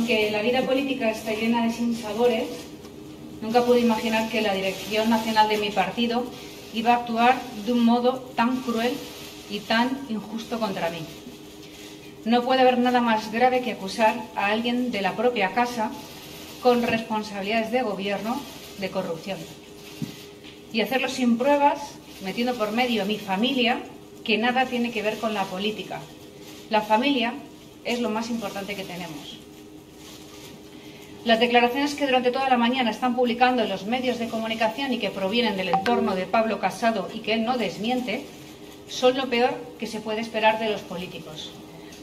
aunque la vida política está llena de sinsabores, nunca pude imaginar que la dirección nacional de mi partido iba a actuar de un modo tan cruel y tan injusto contra mí. No puede haber nada más grave que acusar a alguien de la propia casa con responsabilidades de gobierno de corrupción. Y hacerlo sin pruebas, metiendo por medio a mi familia, que nada tiene que ver con la política. La familia es lo más importante que tenemos. Las declaraciones que durante toda la mañana están publicando en los medios de comunicación y que provienen del entorno de Pablo Casado y que él no desmiente, son lo peor que se puede esperar de los políticos.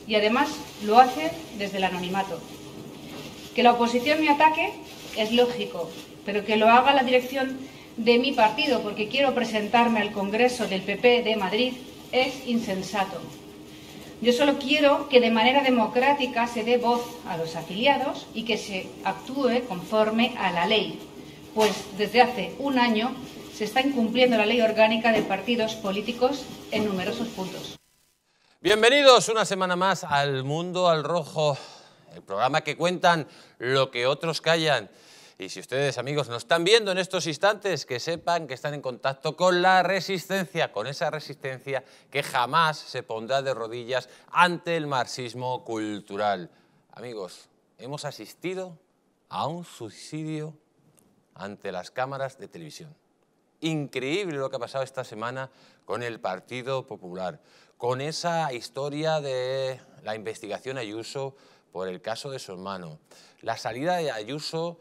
Y además lo hace desde el anonimato. Que la oposición me ataque es lógico, pero que lo haga la dirección de mi partido, porque quiero presentarme al Congreso del PP de Madrid, es insensato. Yo solo quiero que de manera democrática se dé voz a los afiliados y que se actúe conforme a la ley, pues desde hace un año se está incumpliendo la ley orgánica de partidos políticos en numerosos puntos. Bienvenidos una semana más al Mundo al Rojo, el programa que cuentan lo que otros callan. Y si ustedes, amigos, nos están viendo en estos instantes, que sepan que están en contacto con la resistencia, con esa resistencia que jamás se pondrá de rodillas ante el marxismo cultural. Amigos, hemos asistido a un suicidio ante las cámaras de televisión. Increíble lo que ha pasado esta semana con el Partido Popular, con esa historia de la investigación Ayuso por el caso de su hermano, la salida de Ayuso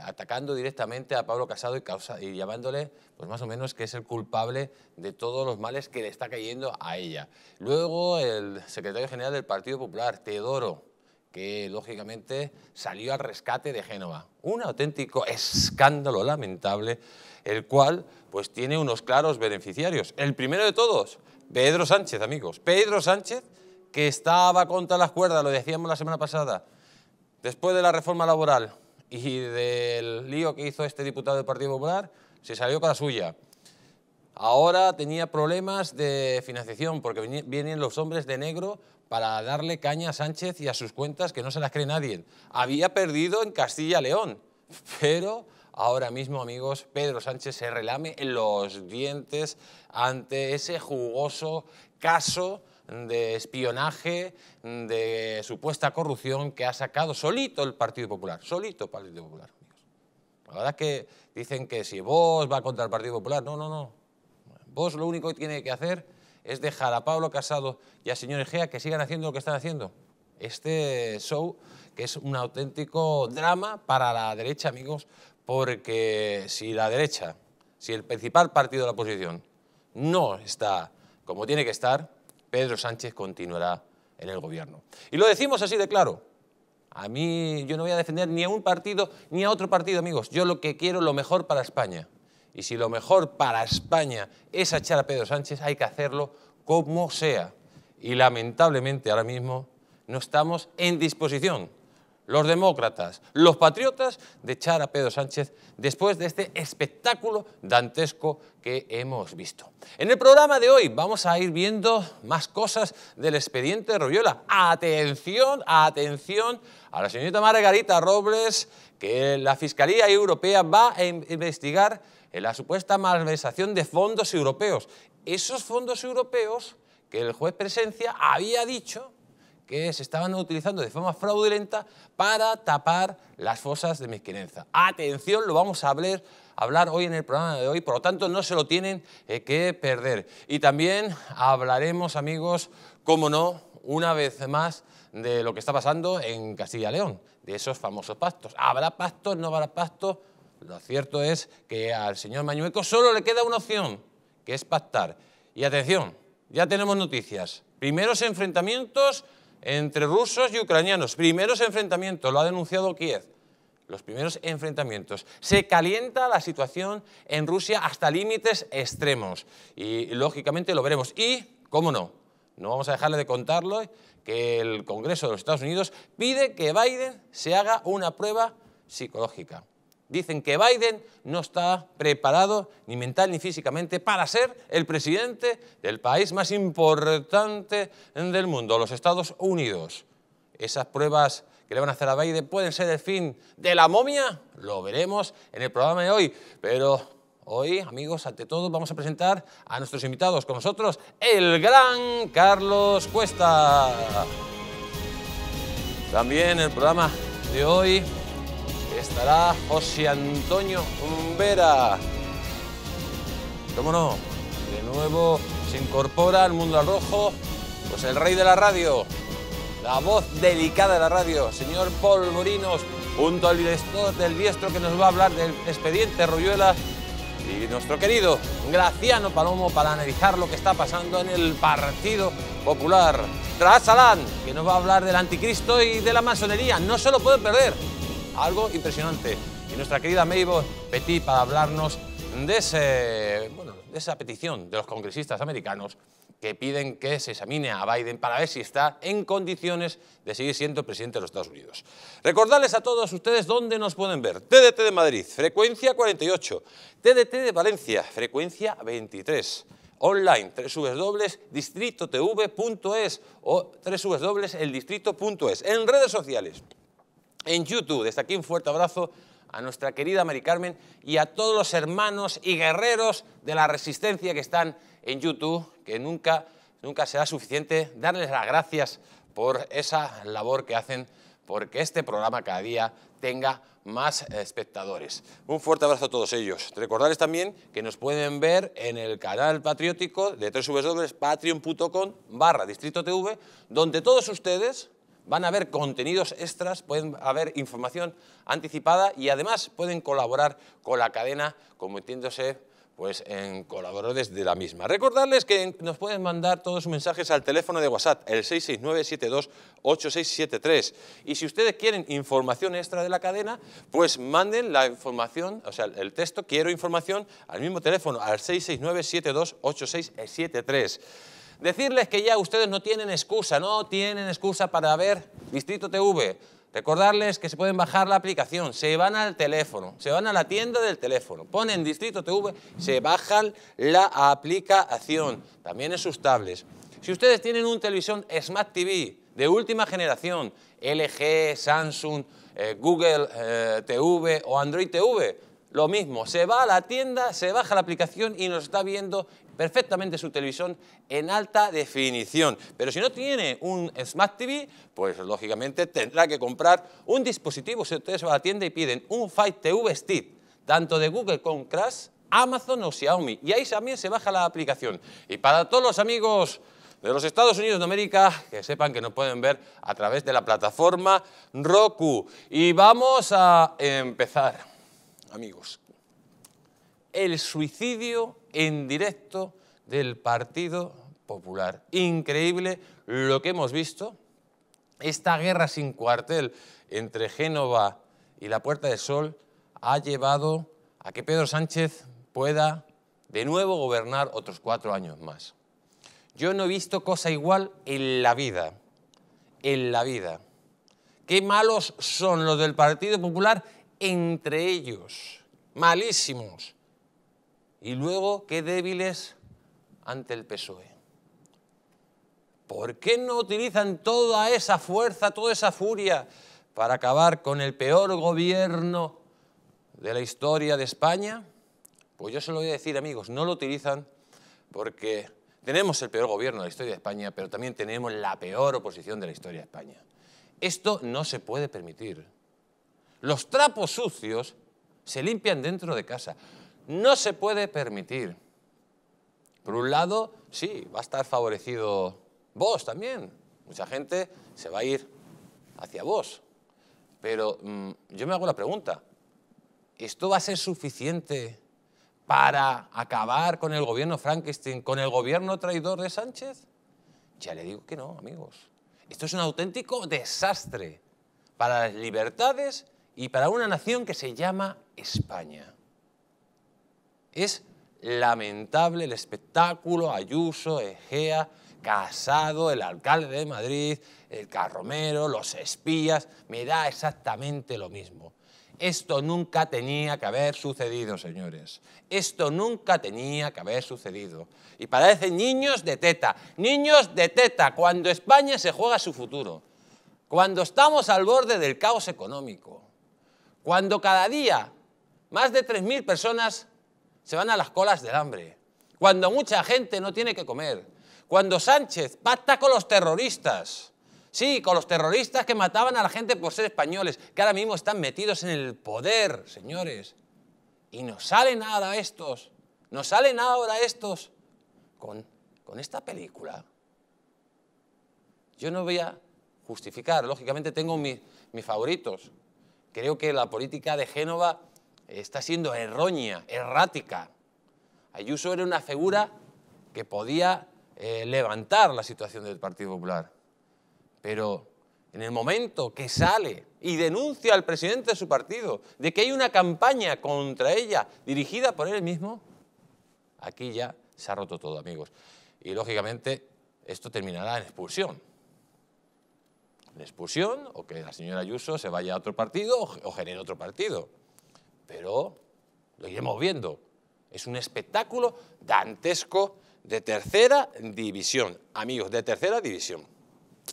atacando directamente a Pablo Casado y llamándole, pues más o menos, que es el culpable de todos los males que le está cayendo a ella. Luego el secretario general del Partido Popular, Teodoro, que lógicamente salió al rescate de Génova. Un auténtico escándalo lamentable, el cual pues tiene unos claros beneficiarios. El primero de todos, Pedro Sánchez, amigos. Pedro Sánchez, que estaba contra las cuerdas, lo decíamos la semana pasada, después de la reforma laboral y del lío que hizo este diputado del Partido Popular, se salió para suya. Ahora tenía problemas de financiación porque vienen los hombres de negro para darle caña a Sánchez y a sus cuentas que no se las cree nadie. Había perdido en Castilla y León, pero ahora mismo, amigos, Pedro Sánchez se relame los dientes ante ese jugoso caso de espionaje, de supuesta corrupción que ha sacado solito el Partido Popular, solito el Partido Popular. La verdad es que dicen que si Vox va contra el Partido Popular, no, no, no. Vox lo único que tiene que hacer es dejar a Pablo Casado y al señor Egea que sigan haciendo lo que están haciendo. Este show que es un auténtico drama para la derecha, amigos, porque si la derecha, si el principal partido de la oposición no está como tiene que estar, Pedro Sánchez continuará en el gobierno. Y lo decimos así de claro. A mí, yo no voy a defender ni a un partido ni a otro partido, amigos. Yo lo que quiero es lo mejor para España. Y si lo mejor para España es echar a Pedro Sánchez, hay que hacerlo como sea. Y lamentablemente ahora mismo no estamos en disposición, los demócratas, los patriotas, de echar a Pedro Sánchez después de este espectáculo dantesco que hemos visto. En el programa de hoy vamos a ir viendo más cosas del expediente de Royuela. Atención, atención a la señorita Margarita Robles, que la Fiscalía Europea va a investigar la supuesta malversación de fondos europeos. Esos fondos europeos que el juez Presencia había dicho que se estaban utilizando de forma fraudulenta para tapar las fosas de Mequinenza. Atención, lo vamos a hablar hoy en el programa de hoy, por lo tanto no se lo tienen que perder. Y también hablaremos, amigos, cómo no, una vez más, de lo que está pasando en Castilla y León, de esos famosos pactos. ¿Habrá pactos, no habrá pactos? Lo cierto es que al señor Mañueco solo le queda una opción, que es pactar. Y atención, ya tenemos noticias. Primeros enfrentamientos entre rusos y ucranianos, primeros enfrentamientos, lo ha denunciado Kiev, los primeros enfrentamientos. Se calienta la situación en Rusia hasta límites extremos y lógicamente lo veremos. Y, cómo no, no vamos a dejarle de contarlo, que el Congreso de los Estados Unidos pide que Biden se haga una prueba psicológica. Dicen que Biden no está preparado ni mental ni físicamente para ser el presidente del país más importante del mundo, los Estados Unidos. Esas pruebas que le van a hacer a Biden pueden ser el fin de la momia, lo veremos en el programa de hoy. Pero hoy, amigos, ante todo vamos a presentar a nuestros invitados. Con nosotros, el gran Carlos Cuesta. También en el programa de hoy estará José Antonio Vera. ¿Cómo no? De nuevo se incorpora al mundo al rojo, pues el rey de la radio, la voz delicada de la radio, señor Polvorinos, junto al director del Diestro que nos va a hablar del expediente Royuela, y nuestro querido Graciano Palomo para analizar lo que está pasando en el Partido Popular. Tras Alán, que nos va a hablar del anticristo y de la masonería, no se lo puede perder, algo impresionante. Y nuestra querida Mabel Petit para hablarnos de esa petición de los congresistas americanos que piden que se examine a Biden para ver si está en condiciones de seguir siendo presidente de los Estados Unidos. Recordarles a todos ustedes dónde nos pueden ver. TDT de Madrid, frecuencia 48. TDT de Valencia, frecuencia 23. Online, www.distritotv.es o www.eldistrito.es. En redes sociales, en YouTube. Desde aquí un fuerte abrazo a nuestra querida Mari Carmen y a todos los hermanos y guerreros de la resistencia que están en YouTube, que nunca será suficiente darles las gracias por esa labor que hacen, porque este programa cada día tenga más espectadores. Un fuerte abrazo a todos ellos. Recordarles también que nos pueden ver en el canal patriótico de www.patreon.com/DistritoTV, donde todos ustedes van a ver contenidos extras, pueden haber información anticipada y además pueden colaborar con la cadena convirtiéndose pues en colaboradores de la misma. Recordarles que nos pueden mandar todos sus mensajes al teléfono de WhatsApp, el 669-728673. Y si ustedes quieren información extra de la cadena, pues manden la información, o sea, el texto, quiero información, al mismo teléfono, al 669-728673. Decirles que ya ustedes no tienen excusa para ver Distrito TV. Recordarles que se pueden bajar la aplicación, se van al teléfono, se van a la tienda del teléfono, ponen Distrito TV, se bajan la aplicación, también en sus tablets. Si ustedes tienen un televisor Smart TV de última generación, LG, Samsung, Google TV o Android TV, lo mismo, se va a la tienda, se baja la aplicación y nos está viendo perfectamente su televisión en alta definición. Pero si no tiene un Smart TV, pues lógicamente tendrá que comprar un dispositivo. Si ustedes van a la tienda y piden un Fire TV Stick, tanto de Google con Crash, Amazon o Xiaomi, y ahí también se baja la aplicación. Y para todos los amigos de los Estados Unidos de América, que sepan que nos pueden ver a través de la plataforma Roku. Y vamos a empezar, amigos, el suicidio en directo del Partido Popular. Increíble lo que hemos visto. Esta guerra sin cuartel entre Génova y la Puerta del Sol ha llevado a que Pedro Sánchez pueda de nuevo gobernar otros 4 años más. Yo no he visto cosa igual en la vida. En la vida. Qué malos son los del Partido Popular entre ellos, malísimos, y luego qué débiles ante el PSOE. ¿Por qué no utilizan toda esa fuerza, toda esa furia para acabar con el peor gobierno de la historia de España? Pues yo se lo voy a decir, amigos, no lo utilizan porque tenemos el peor gobierno de la historia de España, pero también tenemos la peor oposición de la historia de España. Esto no se puede permitir. Los trapos sucios se limpian dentro de casa. No se puede permitir. Por un lado, sí, va a estar favorecido Vox también. Mucha gente se va a ir hacia Vox. Pero yo me hago la pregunta, ¿esto va a ser suficiente para acabar con el gobierno Frankenstein, con el gobierno traidor de Sánchez? Ya le digo que no, amigos. Esto es un auténtico desastre para las libertades y para una nación que se llama España. Es lamentable el espectáculo, Ayuso, Egea, Casado, el alcalde de Madrid, el Carromero, los espías, me da exactamente lo mismo. Esto nunca tenía que haber sucedido, señores. Esto nunca tenía que haber sucedido. Y parecen niños de teta, cuando España se juega su futuro. Cuando estamos al borde del caos económico, cuando cada día más de 3.000 personas se van a las colas del hambre, cuando mucha gente no tiene que comer, cuando Sánchez pacta con los terroristas, sí, con los terroristas que mataban a la gente por ser españoles, que ahora mismo están metidos en el poder, señores, y nos salen ahora estos con esta película. Yo no voy a justificar, lógicamente tengo mis favoritos. Creo que la política de Génova está siendo errónea, errática. Ayuso era una figura que podía levantar la situación del Partido Popular. Pero en el momento que sale y denuncia al presidente de su partido de que hay una campaña contra ella dirigida por él mismo, aquí ya se ha roto todo, amigos. Y lógicamente esto terminará en expulsión. En expulsión, o que la señora Ayuso se vaya a otro partido o genere otro partido. Pero lo iremos viendo. Es un espectáculo dantesco de tercera división. Amigos, de tercera división.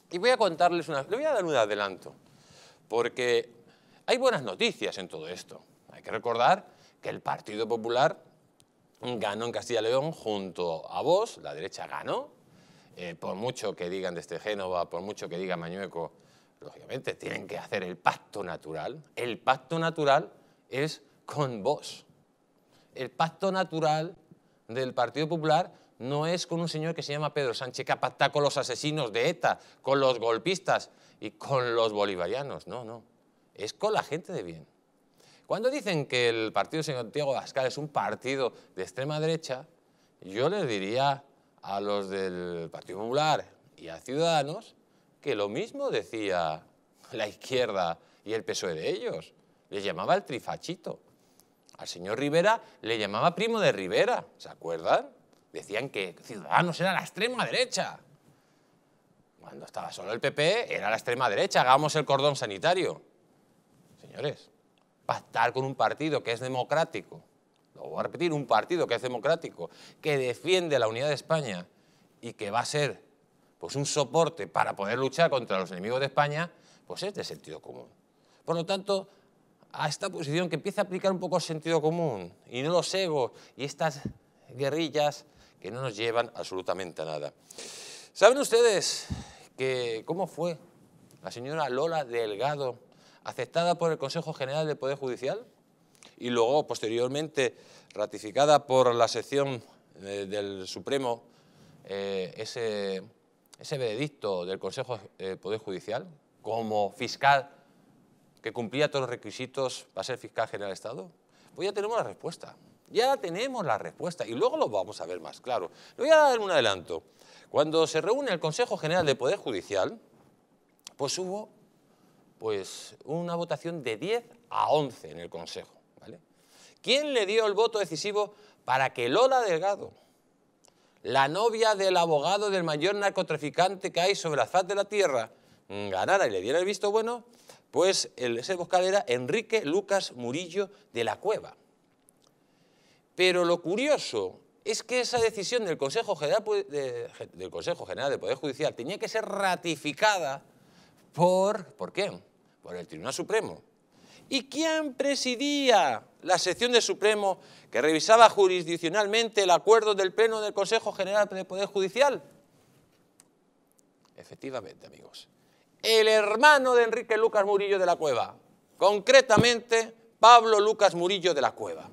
Y voy a contarles una... Le voy a dar un adelanto. Porque hay buenas noticias en todo esto. Hay que recordar que el Partido Popular ganó en Castilla y León junto a VOX. La derecha ganó. Por mucho que digan desde Génova, por mucho que diga Mañueco, lógicamente tienen que hacer el pacto natural. El pacto natural es con VOX. El pacto natural del Partido Popular no es con un señor que se llama Pedro Sánchez, que pacta con los asesinos de ETA, con los golpistas y con los bolivarianos. No, no. Es con la gente de bien. Cuando dicen que el partido de Santiago Abascal es un partido de extrema derecha, yo les diría a los del Partido Popular y a Ciudadanos que lo mismo decía la izquierda y el PSOE de ellos. Les llamaba el trifachito. Al señor Rivera le llamaba primo de Rivera, ¿se acuerdan? Decían que Ciudadanos era la extrema derecha. Cuando estaba solo el PP era la extrema derecha, hagamos el cordón sanitario. Señores, pactar con un partido que es democrático, lo voy a repetir, un partido que es democrático, que defiende la unidad de España y que va a ser pues, un soporte para poder luchar contra los enemigos de España, pues es de sentido común. Por lo tanto, a esta posición que empieza a aplicar un poco el sentido común y no los egos y estas guerrillas que no nos llevan absolutamente a nada. ¿Saben ustedes que cómo fue la señora Lola Delgado aceptada por el Consejo General del Poder Judicial? Y luego, posteriormente, ratificada por la sección del Supremo, ese veredicto del Consejo del Poder Judicial, como fiscal que cumplía todos los requisitos para ser fiscal general del Estado, pues ya tenemos la respuesta. Ya tenemos la respuesta y luego lo vamos a ver más claro. Le voy a dar un adelanto. Cuando se reúne el Consejo General del Poder Judicial, pues hubo una votación de 10 a 11 en el Consejo. ¿Quién le dio el voto decisivo para que Lola Delgado, la novia del abogado del mayor narcotraficante que hay sobre la faz de la tierra, ganara y le diera el visto bueno? Pues ese fiscal era Enrique Lucas Murillo de la Cueva. Pero lo curioso es que esa decisión del Consejo General del Poder Judicial tenía que ser ratificada ¿por quién? Por el Tribunal Supremo. ¿Y quién presidía la sección del Supremo que revisaba jurisdiccionalmente el acuerdo del Pleno del Consejo General del Poder Judicial? Efectivamente, amigos, el hermano de Enrique Lucas Murillo de la Cueva, concretamente Pablo Lucas Murillo de la Cueva.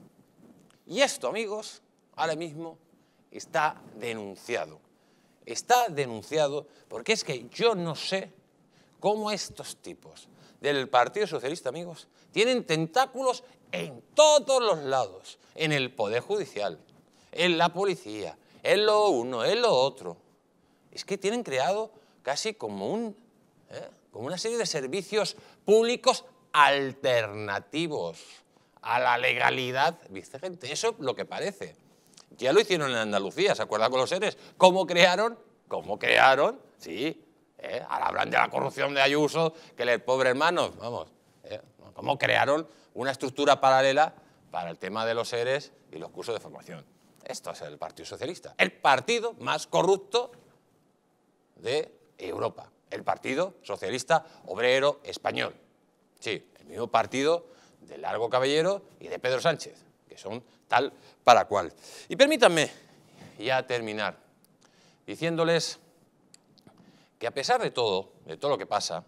Y esto, amigos, ahora mismo está denunciado. Está denunciado porque es que yo no sé cómo estos tipos del Partido Socialista, amigos, tienen tentáculos en todos los lados, en el Poder Judicial, en la policía, en lo uno, en lo otro. Es que tienen creado casi como una serie de servicios públicos alternativos a la legalidad vigente. Eso es lo que parece. Ya lo hicieron en Andalucía, ¿se acuerdan con los seres? ¿Cómo crearon? Sí, ahora hablan de la corrupción de Ayuso, que el pobre hermano, vamos, ¿cómo crearon una estructura paralela para el tema de los ERES y los cursos de formación? Esto es el Partido Socialista, el partido más corrupto de Europa, el Partido Socialista Obrero Español. Sí, el mismo partido de Largo Caballero y de Pedro Sánchez, que son tal para cual. Y permítanme ya terminar diciéndoles que, a pesar de todo lo que pasa,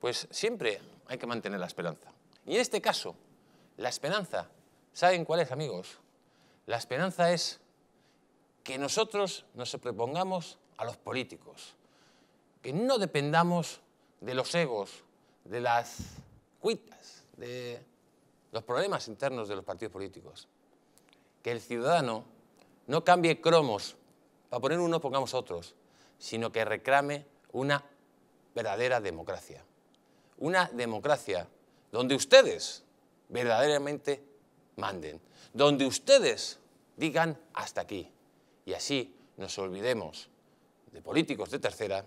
pues siempre hay que mantener la esperanza. Y en este caso, la esperanza, ¿saben cuál es, amigos? La esperanza es que nosotros nos propongamos a los políticos, que no dependamos de los egos, de las cuitas, de los problemas internos de los partidos políticos, que el ciudadano no cambie cromos para poner uno pongamos otros, sino que reclame una verdadera democracia. Una democracia donde ustedes verdaderamente manden, donde ustedes digan hasta aquí. Y así nos olvidemos de políticos de tercera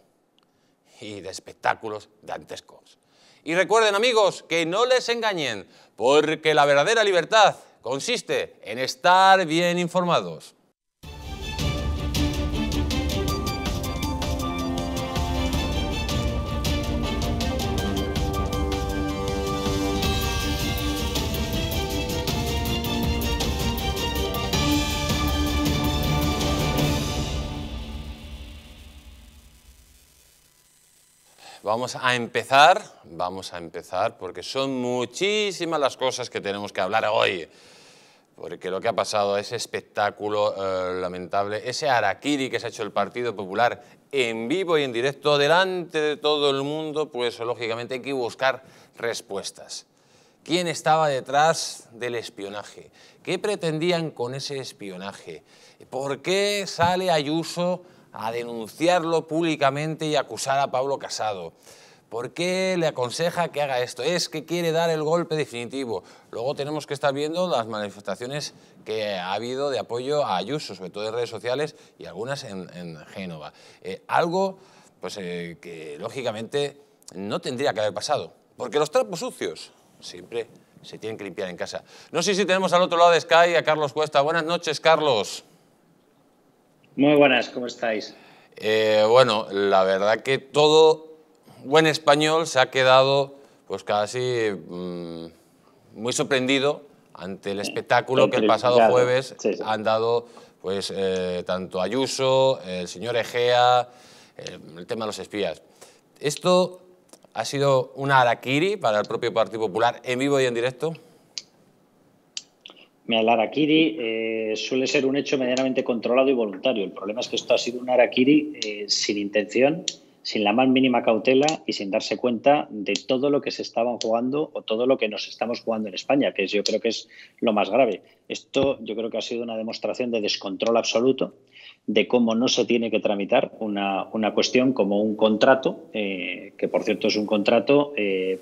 y de espectáculos dantescos. Y recuerden, amigos, que no les engañen, porque la verdadera libertad consiste en estar bien informados. Vamos a empezar porque son muchísimas las cosas que tenemos que hablar hoy. Porque lo que ha pasado, ese espectáculo lamentable, ese harakiri que se ha hecho el Partido Popular en vivo y en directo, delante de todo el mundo, pues lógicamente hay que buscar respuestas. ¿Quién estaba detrás del espionaje? ¿Qué pretendían con ese espionaje? ¿Por qué sale Ayuso a denunciarlo públicamente y acusar a Pablo Casado? ¿Por qué le aconseja que haga esto? Es que quiere dar el golpe definitivo. Luego tenemos que estar viendo las manifestaciones que ha habido de apoyo a Ayuso, sobre todo en redes sociales y algunas en Génova. Algo pues, que lógicamente no tendría que haber pasado, porque los trapos sucios siempre se tienen que limpiar en casa. No sé si tenemos al otro lado de Sky a Carlos Cuesta. Buenas noches, Carlos. Muy buenas, ¿cómo estáis? Bueno, la verdad que todo buen español se ha quedado pues casi muy sorprendido ante el espectáculo que el pasado jueves han dado pues, tanto Ayuso, el señor Egea, el tema de los espías. ¿Esto ha sido una harakiri para el propio Partido Popular en vivo y en directo? Mira, el harakiri suele ser un hecho medianamente controlado y voluntario. El problema es que esto ha sido un harakiri sin intención, sin la más mínima cautela y sin darse cuenta de todo lo que se estaban jugando o todo lo que nos estamos jugando en España, que yo creo que es lo más grave. Esto yo creo que ha sido una demostración de descontrol absoluto de cómo no se tiene que tramitar una cuestión como un contrato, que por cierto es un contrato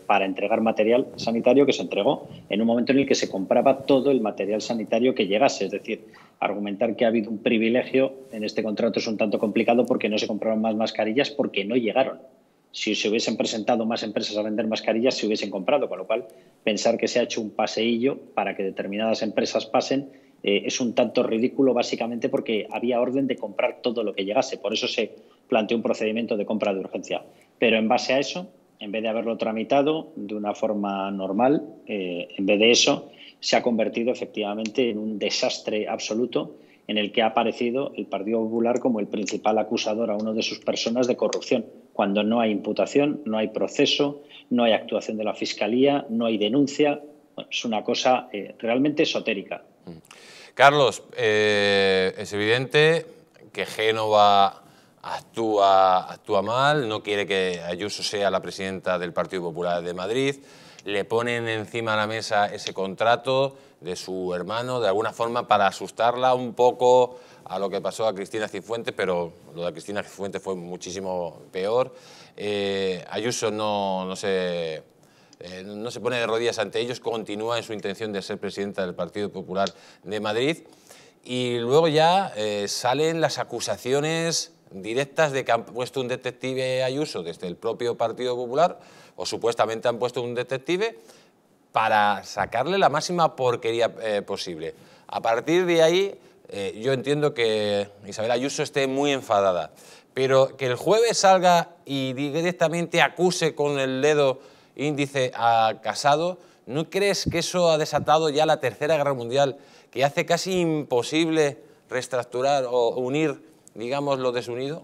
para entregar material sanitario que se entregó en un momento en el que se compraba todo el material sanitario que llegase. Es decir, argumentar que ha habido un privilegio en este contrato es un tanto complicado porque no se compraron más mascarillas porque no llegaron. Si se hubiesen presentado más empresas a vender mascarillas, se hubiesen comprado. Con lo cual, pensar que se ha hecho un paseillo para que determinadas empresas pasen es un tanto ridículo, básicamente porque había orden de comprar todo lo que llegase. Por eso se planteó un procedimiento de compra de urgencia. Pero en base a eso, en vez de haberlo tramitado de una forma normal, en vez de eso, se ha convertido efectivamente en un desastre absoluto en el que ha aparecido el Partido Popular como el principal acusador a uno de sus personas de corrupción, cuando no hay imputación, no hay proceso, no hay actuación de la Fiscalía, no hay denuncia. Bueno, es una cosa realmente esotérica. Carlos, es evidente que Génova actúa mal, no quiere que Ayuso sea la presidenta del Partido Popular de Madrid, le ponen encima de la mesa ese contrato de su hermano, de alguna forma para asustarla un poco a lo que pasó a Cristina Cifuentes, pero lo de Cristina Cifuentes fue muchísimo peor. Ayuso no se pone de rodillas ante ellos, continúa en su intención de ser presidenta del Partido Popular de Madrid. Y luego ya salen las acusaciones directas de que han puesto un detective Ayuso desde el propio Partido Popular, o supuestamente han puesto un detective, para sacarle la máxima porquería posible. A partir de ahí, yo entiendo que Isabel Ayuso esté muy enfadada, pero que el jueves salga y directamente acuse con el dedo índice a Casado, ¿no crees que eso ha desatado ya la Tercera Guerra Mundial, que hace casi imposible reestructurar o unir, digamos, lo desunido?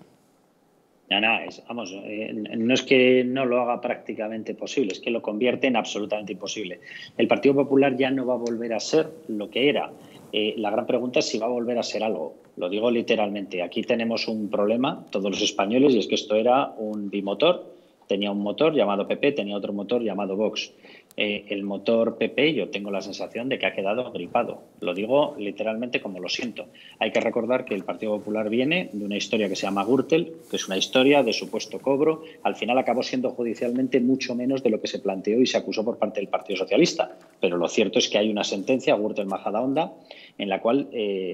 No es que no lo haga prácticamente posible, es que lo convierte en absolutamente imposible. El Partido Popular ya no va a volver a ser lo que era. La gran pregunta es si va a volver a ser algo. Lo digo literalmente. Aquí tenemos un problema, todos los españoles, y es que esto era un bimotor. Tenía un motor llamado PP, tenía otro motor llamado VOX. El motor PP, yo tengo la sensación de que ha quedado gripado. Lo digo literalmente como lo siento. Hay que recordar que el Partido Popular viene de una historia que se llama Gürtel, que es una historia de supuesto cobro. Al final acabó siendo judicialmente mucho menos de lo que se planteó y se acusó por parte del Partido Socialista. Pero lo cierto es que hay una sentencia, Gürtel-Majadahonda, en la cual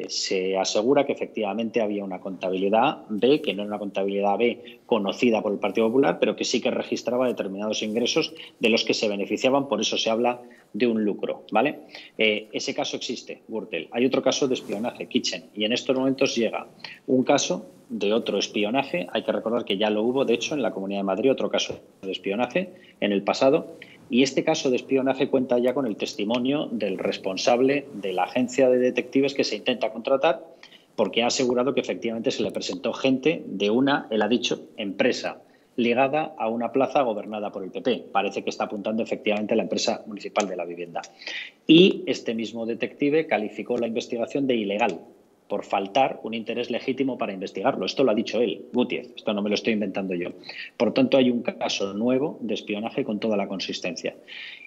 se asegura que efectivamente había una contabilidad B, que no era una contabilidad B conocida por el Partido Popular, pero que sí que registraba determinados ingresos de los que se beneficiaban, por eso se habla de un lucro, ¿vale? Ese caso existe, Gürtel. Hay otro caso de espionaje, Kitchen, y en estos momentos llega un caso de otro espionaje. Hay que recordar que ya lo hubo, de hecho, en la Comunidad de Madrid, otro caso de espionaje en el pasado. Y este caso de espionaje cuenta ya con el testimonio del responsable de la agencia de detectives que se intenta contratar, porque ha asegurado que efectivamente se le presentó gente de una, él ha dicho, empresa ligada a una plaza gobernada por el PP. Parece que está apuntando efectivamente a la empresa municipal de la vivienda. Y este mismo detective calificó la investigación de ilegal, por faltar un interés legítimo para investigarlo. Esto lo ha dicho él, Gutiérrez, esto no me lo estoy inventando yo. Por tanto, hay un caso nuevo de espionaje con toda la consistencia.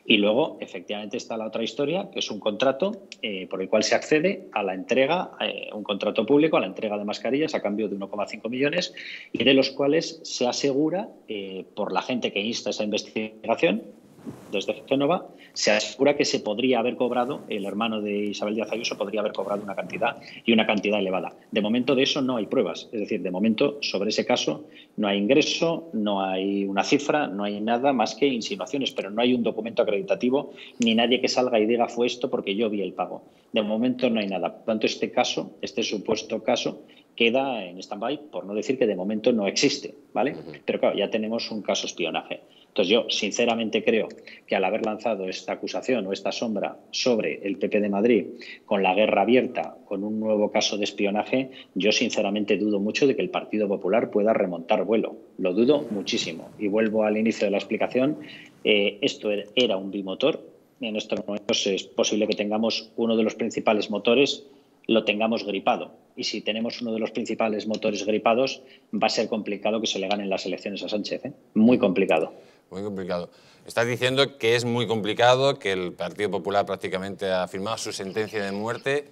Y luego, efectivamente, está la otra historia, que es un contrato por el cual se accede a la entrega, un contrato público, a la entrega de mascarillas a cambio de 1,5 millones, y de los cuales se asegura, por la gente que insta esa investigación, desde Génova, se asegura que se podría haber cobrado, el hermano de Isabel Díaz Ayuso podría haber cobrado una cantidad y una cantidad elevada. De momento de eso no hay pruebas, es decir, de momento sobre ese caso no hay ingreso, no hay una cifra, no hay nada más que insinuaciones, pero no hay un documento acreditativo ni nadie que salga y diga fue esto porque yo vi el pago. De momento no hay nada. Por tanto, este caso, este supuesto caso, queda en stand-by, por no decir que de momento no existe, ¿vale? Pero claro, ya tenemos un caso espionaje. Entonces yo sinceramente creo que al haber lanzado esta acusación o esta sombra sobre el PP de Madrid, con la guerra abierta, con un nuevo caso de espionaje, yo sinceramente dudo mucho de que el Partido Popular pueda remontar vuelo. Lo dudo muchísimo. Y vuelvo al inicio de la explicación. Esto era un bimotor. En estos momentos es posible que tengamos uno de los principales motores, lo tengamos gripado. Y si tenemos uno de los principales motores gripados, va a ser complicado que se le ganen las elecciones a Sánchez, ¿eh? Muy complicado. Muy complicado. Estás diciendo que es muy complicado, que el Partido Popular prácticamente ha firmado su sentencia de muerte.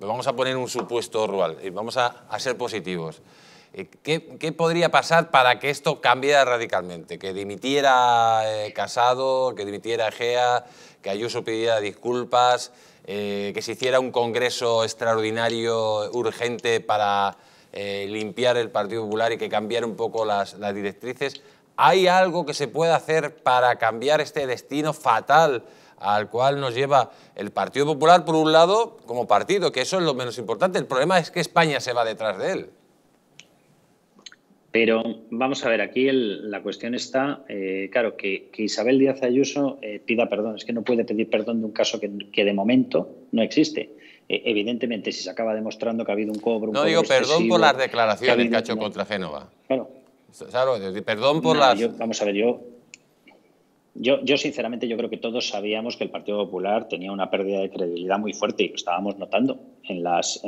Vamos a poner un supuesto rural, vamos a ser positivos. ¿Qué podría pasar para que esto cambiara radicalmente? Que dimitiera Casado, que dimitiera Egea, que Ayuso pidiera disculpas, que se hiciera un congreso extraordinario, urgente, para limpiar el Partido Popular y que cambiara un poco las directrices. ¿Hay algo que se pueda hacer para cambiar este destino fatal al cual nos lleva el Partido Popular, por un lado, como partido, que eso es lo menos importante? El problema es que España se va detrás de él. Pero vamos a ver, aquí la cuestión está, claro, que Isabel Díaz Ayuso pida perdón. Es que no puede pedir perdón de un caso que de momento no existe. Evidentemente, si se acaba demostrando que ha habido un cobro... No digo perdón por las declaraciones que ha hecho contra Génova. Claro, perdón por las... vamos a ver, yo sinceramente yo creo que todos sabíamos que el Partido Popular tenía una pérdida de credibilidad muy fuerte y lo estábamos notando en las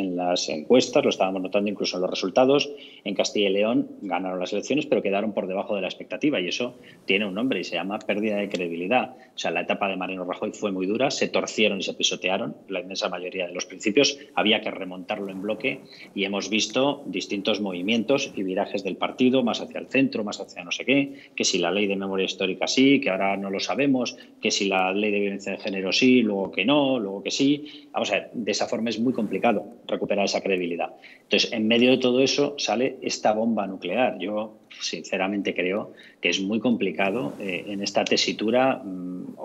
encuestas, lo estábamos notando incluso en los resultados. En Castilla y León ganaron las elecciones pero quedaron por debajo de la expectativa y eso tiene un nombre y se llama pérdida de credibilidad. O sea, la etapa de Mariano Rajoy fue muy dura, se torcieron y se pisotearon la inmensa mayoría de los principios, había que remontarlo en bloque y hemos visto distintos movimientos y virajes del partido, más hacia el centro, más hacia no sé qué, que si la ley de memoria histórica sí, que ahora no lo sabemos, que si la ley de violencia de género sí, luego que no, luego que sí. Vamos a ver, de esa forma es muy complicado recuperar esa credibilidad. Entonces, en medio de todo eso sale esta bomba nuclear. Yo sinceramente creo que es muy complicado en esta tesitura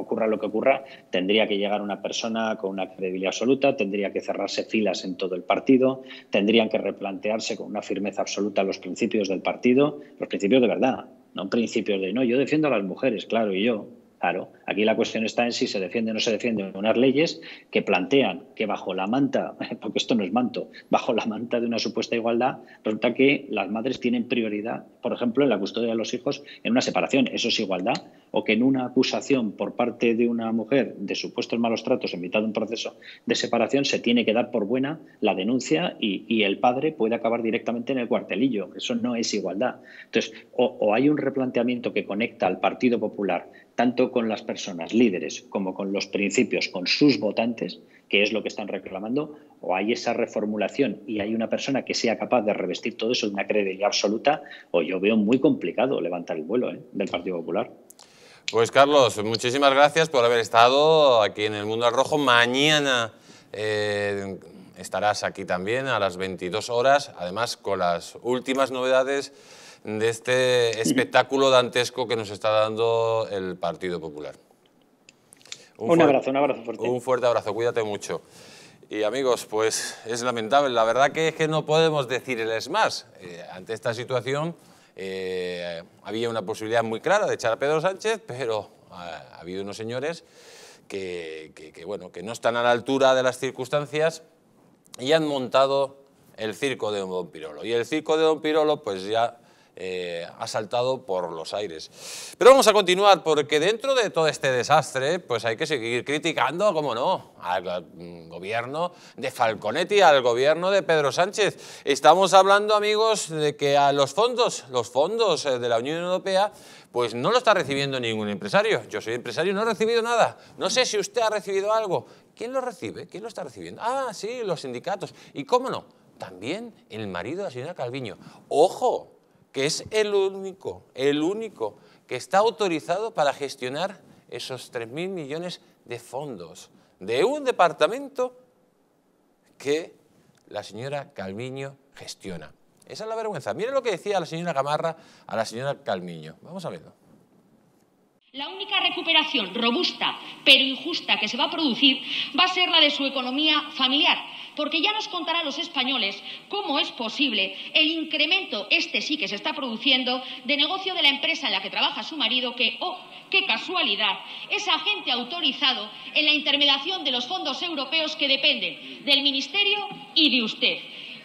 ocurra lo que ocurra, tendría que llegar una persona con una credibilidad absoluta, tendría que cerrarse filas en todo el partido, tendrían que replantearse con una firmeza absoluta los principios del partido, los principios de verdad, no principios de, no, yo defiendo a las mujeres, claro, y yo. Claro, aquí la cuestión está en si se defiende o no se defiende unas leyes que plantean que bajo la manta, porque esto no es manto, bajo la manta de una supuesta igualdad, resulta que las madres tienen prioridad, por ejemplo, en la custodia de los hijos en una separación. ¿Eso es igualdad? O que en una acusación por parte de una mujer de supuestos malos tratos en mitad de un proceso de separación se tiene que dar por buena la denuncia y el padre puede acabar directamente en el cuartelillo. Eso no es igualdad. Entonces, o hay un replanteamiento que conecta al Partido Popular tanto con las personas líderes como con los principios, con sus votantes, que es lo que están reclamando, o hay esa reformulación y hay una persona que sea capaz de revestir todo eso de una credibilidad absoluta, o yo veo muy complicado levantar el vuelo del Partido Popular. Pues Carlos, muchísimas gracias por haber estado aquí en El Mundo al Rojo. Mañana estarás aquí también a las 22 horas, además con las últimas novedades de este espectáculo dantesco que nos está dando el Partido Popular. Un abrazo fuerte. Un fuerte abrazo, cuídate mucho. Y amigos, pues es lamentable, la verdad que es que no podemos decirles más. Ante esta situación había una posibilidad muy clara de echar a Pedro Sánchez, pero ha habido unos señores que no están a la altura de las circunstancias y han montado el circo de Don Pirolo. Y el circo de Don Pirolo pues ya ha saltado por los aires. Pero vamos a continuar, porque dentro de todo este desastre pues hay que seguir criticando, como no, al gobierno de Falconetti, al gobierno de Pedro Sánchez. Estamos hablando, amigos, de que a los fondos de la Unión Europea pues no lo está recibiendo ningún empresario. Yo soy empresario, no he recibido nada. No sé si usted ha recibido algo. ¿Quién lo recibe? ¿Quién lo está recibiendo? Ah, sí, los sindicatos. Y cómo no, también el marido de la señora Calviño. ¡Ojo! Que es el único que está autorizado para gestionar esos 3.000 millones de fondos de un departamento que la señora Calviño gestiona. Esa es la vergüenza. Miren lo que decía la señora Gamarra a la señora Calviño. Vamos a verlo. La única recuperación robusta pero injusta que se va a producir va a ser la de su economía familiar, porque ya nos contará a los españoles cómo es posible el incremento, este sí que se está produciendo, de negocio de la empresa en la que trabaja su marido, que, oh, qué casualidad, es agente autorizado en la intermediación de los fondos europeos que dependen del Ministerio y de usted.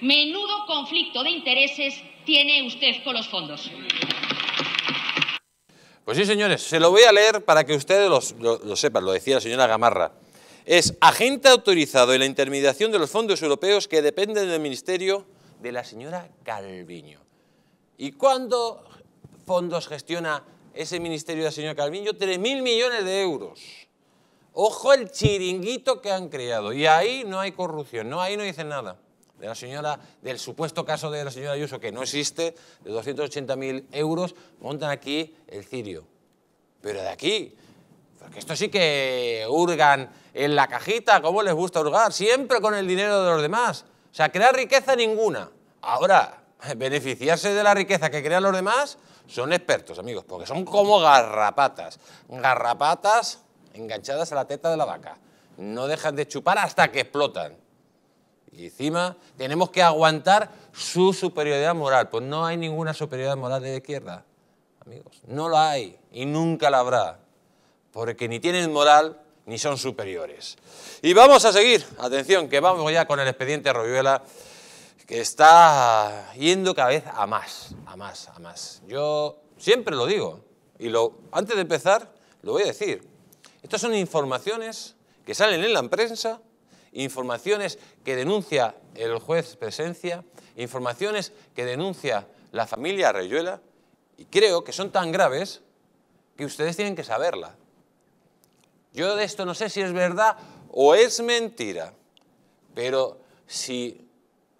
Menudo conflicto de intereses tiene usted con los fondos. Pues sí, señores, se lo voy a leer para que ustedes lo sepan, lo decía la señora Gamarra. Es agente autorizado en la intermediación de los fondos europeos que dependen del Ministerio de la señora Calviño. ¿Y cuándo fondos gestiona ese Ministerio de la señora Calviño? 3.000 millones de euros. Ojo el chiringuito que han creado. Y ahí no hay corrupción, no, ahí no dicen nada. De la señora, del supuesto caso de la señora Ayuso, que no existe, de 280.000 euros, montan aquí el cirio. Pero de aquí, porque esto sí que hurgan en la cajita, ¿cómo les gusta hurgar? Siempre con el dinero de los demás. O sea, crear riqueza ninguna. Ahora, beneficiarse de la riqueza que crean los demás, son expertos, amigos, porque son como garrapatas. Garrapatas enganchadas a la teta de la vaca. No dejan de chupar hasta que explotan. Y encima tenemos que aguantar su superioridad moral. Pues no hay ninguna superioridad moral de la izquierda, amigos. No la hay y nunca la habrá. Porque ni tienen moral ni son superiores. Y vamos a seguir. Atención, que vamos ya con el expediente Royuela, que está yendo cada vez a más, a más, a más. Yo siempre lo digo. Y antes de empezar lo voy a decir. Estas son informaciones que salen en la prensa, informaciones que denuncia el juez Presencia, informaciones que denuncia la familia Royuela, y creo que son tan graves que ustedes tienen que saberla. Yo de esto no sé si es verdad o es mentira, pero si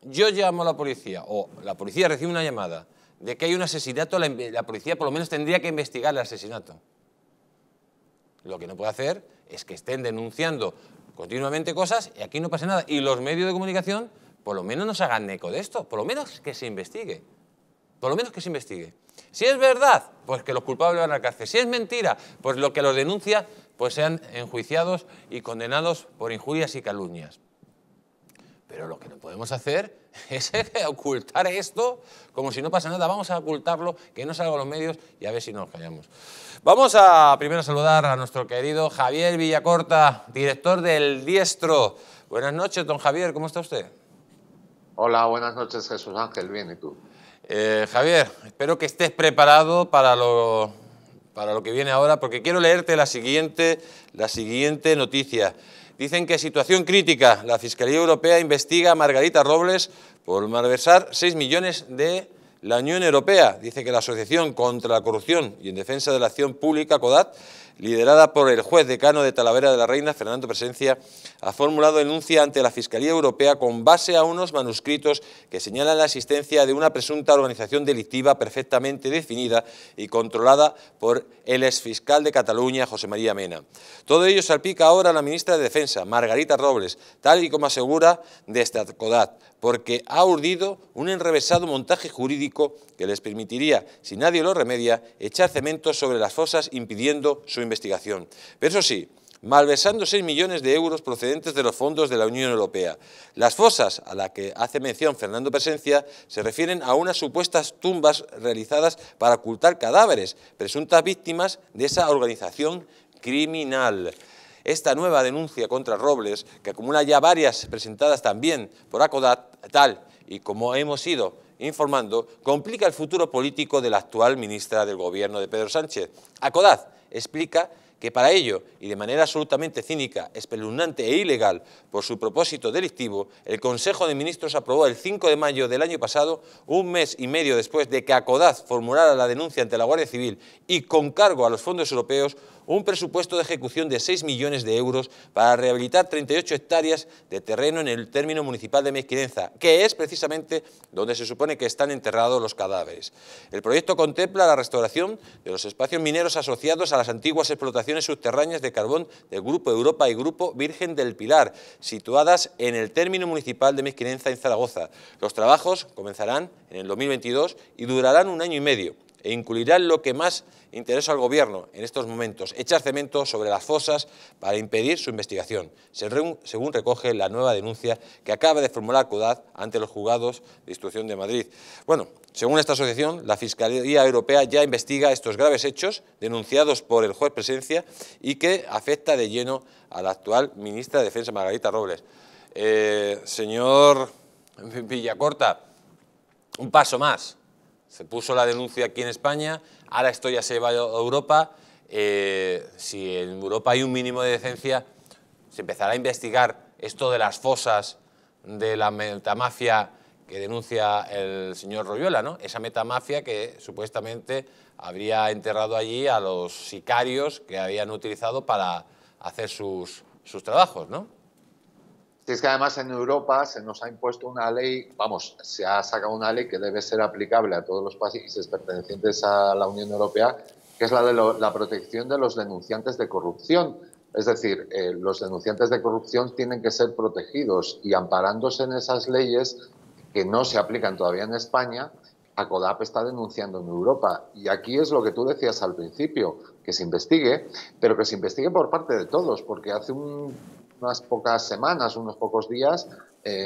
yo llamo a la policía o la policía recibe una llamada de que hay un asesinato, la policía por lo menos tendría que investigar el asesinato. Lo que no puede hacer es que estén denunciando continuamente cosas y aquí no pasa nada. Y los medios de comunicación por lo menos nos hagan eco de esto, por lo menos que se investigue. Por lo menos que se investigue. Si es verdad, pues que los culpables van a la cárcel. Si es mentira, pues lo que los denuncia pues sean enjuiciados y condenados por injurias y calumnias. Pero lo que no podemos hacer es ocultar esto como si no pasa nada. Vamos a ocultarlo, que no salga a los medios y a ver si nos callamos. Vamos a primero saludar a nuestro querido Javier Villacorta, director del Diestro. Buenas noches, don Javier, ¿cómo está usted? Hola, buenas noches, Jesús Ángel, bien, ¿y tú? Javier, espero que estés preparado para lo que viene ahora, porque quiero leerte la siguiente noticia. Dicen que situación crítica, la Fiscalía Europea investiga a Margarita Robles por malversar 6 millones de la Unión Europea. Dice que la Asociación contra la Corrupción y en Defensa de la Acción Pública, ACODAD, liderada por el juez decano de Talavera de la Reina, Fernando Presencia, ha formulado denuncia ante la Fiscalía Europea con base a unos manuscritos que señalan la existencia de una presunta organización delictiva perfectamente definida y controlada por el exfiscal de Cataluña, José María Mena. Todo ello salpica ahora a la ministra de Defensa, Margarita Robles, tal y como asegura desde ACODAD, porque ha urdido un enrevesado montaje jurídico que les permitiría, si nadie lo remedia, echar cemento sobre las fosas impidiendo su investigación. Pero eso sí, malversando 6 millones de euros procedentes de los fondos de la Unión Europea. Las fosas a las que hace mención Fernando Presencia se refieren a unas supuestas tumbas realizadas para ocultar cadáveres, presuntas víctimas de esa organización criminal. Esta nueva denuncia contra Robles, que acumula ya varias presentadas también por ACODAD, tal y como hemos ido informando, complica el futuro político de la actual ministra del Gobierno de Pedro Sánchez. ACODAD explica que para ello, y de manera absolutamente cínica, espeluznante e ilegal por su propósito delictivo, el Consejo de Ministros aprobó el 5 de mayo del año pasado, un mes y medio después de que ACODAD formulara la denuncia ante la Guardia Civil y con cargo a los fondos europeos, un presupuesto de ejecución de 6 millones de euros para rehabilitar 38 hectáreas de terreno en el término municipal de Mequinenza, que es precisamente donde se supone que están enterrados los cadáveres. El proyecto contempla la restauración de los espacios mineros asociados a las antiguas explotaciones subterráneas de carbón del Grupo Europa y Grupo Virgen del Pilar, situadas en el término municipal de Mequinenza en Zaragoza. Los trabajos comenzarán en el 2022 y durarán un año y medio. E incluirán lo que más interesa al Gobierno en estos momentos, echar cemento sobre las fosas para impedir su investigación, según recoge la nueva denuncia que acaba de formular ACODAD ante los juzgados de instrucción de Madrid. Bueno, según esta asociación, la Fiscalía Europea ya investiga estos graves hechos denunciados por el juez Presencia y que afecta de lleno a la actual ministra de Defensa, Margarita Robles. Señor Villacorta, un paso más. Se puso la denuncia aquí en España, ahora esto ya se va a Europa. Si en Europa hay un mínimo de decencia, se empezará a investigar esto de las fosas de la metamafia que denuncia el señor Royuela, ¿no? Esa metamafia que supuestamente habría enterrado allí a los sicarios que habían utilizado para hacer sus trabajos, ¿no? Es que además en Europa se nos ha impuesto una ley, vamos, se ha sacado una ley que debe ser aplicable a todos los países pertenecientes a la Unión Europea, que es la de la protección de los denunciantes de corrupción. Es decir, los denunciantes de corrupción tienen que ser protegidos y amparándose en esas leyes que no se aplican todavía en España, ACODAP está denunciando en Europa. Y aquí es lo que tú decías al principio, que se investigue, pero que se investigue por parte de todos, porque hace unas pocas semanas, unos pocos días,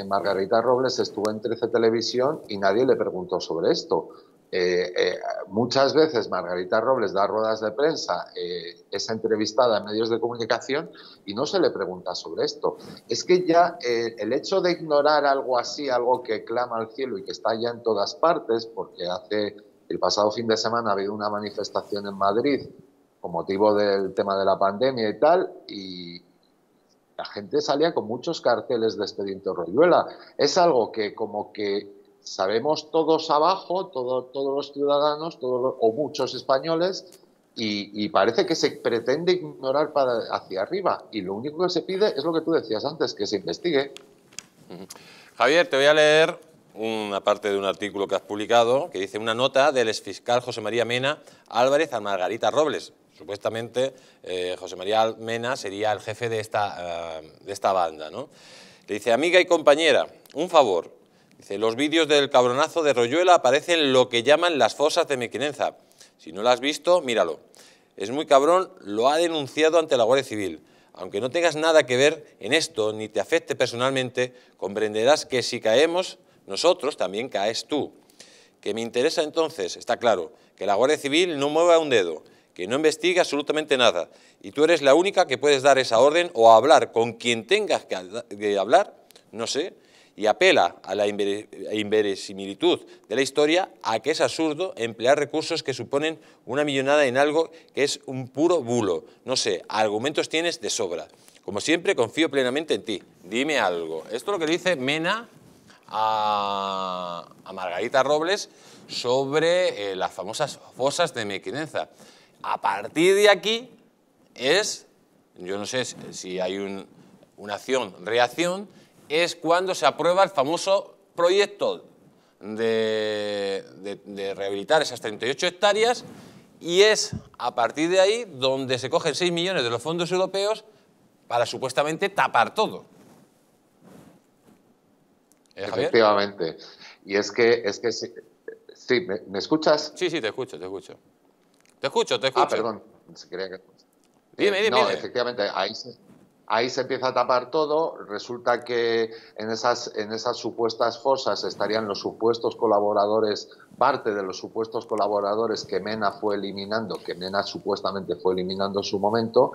Margarita Robles estuvo en 13 Televisión y nadie le preguntó sobre esto. Muchas veces Margarita Robles da ruedas de prensa, es entrevistada en medios de comunicación y no se le pregunta sobre esto. Es que ya el hecho de ignorar algo así, algo que clama al cielo y que está ya en todas partes, porque el pasado fin de semana ha habido una manifestación en Madrid con motivo del tema de la pandemia y tal, y la gente salía con muchos carteles de expediente Royuela. Es algo que como que sabemos todos abajo, todos los ciudadanos, o muchos españoles, y parece que se pretende ignorar hacia arriba. Y lo único que se pide es lo que tú decías antes, que se investigue. Javier, te voy a leer una parte de un artículo que has publicado, que dice una nota del exfiscal José María Mena Álvarez a Margarita Robles. Supuestamente José María Mena sería el jefe de esta banda, ¿no? Le dice, amiga y compañera, un favor. Dice, los vídeos del cabronazo de Royuela aparecen lo que llaman las fosas de Mequinenza. Si no lo has visto, míralo. es muy cabrón, lo ha denunciado ante la Guardia Civil. Aunque no tengas nada que ver en esto, ni te afecte personalmente, comprenderás que si caemos nosotros, también caes tú. Que me interesa entonces, está claro, que la Guardia Civil no mueva un dedo, que no investigue absolutamente nada, y tú eres la única que puedes dar esa orden o hablar con quien tengas que hablar, no sé, y apela a la inverosimilitud de la historia a que es absurdo emplear recursos que suponen una millonada en algo que es un puro bulo. No sé, argumentos tienes de sobra. Como siempre, confío plenamente en ti. Dime algo. Esto es lo que dice Mena a Margarita Robles sobre las famosas fosas de Mequinenza. A partir de aquí es, yo no sé si hay una acción-reacción, es cuando se aprueba el famoso proyecto de rehabilitar esas 38 hectáreas y es a partir de ahí donde se cogen 6 millones de los fondos europeos para supuestamente tapar todo. Efectivamente. Y es que sí, ¿me escuchas? Sí, sí, te escucho. Ah, perdón. Dime. No, efectivamente, ahí se empieza a tapar todo, resulta que en esas supuestas fosas estarían los supuestos colaboradores, parte de los supuestos colaboradores que Mena fue eliminando, que Mena supuestamente fue eliminando en su momento,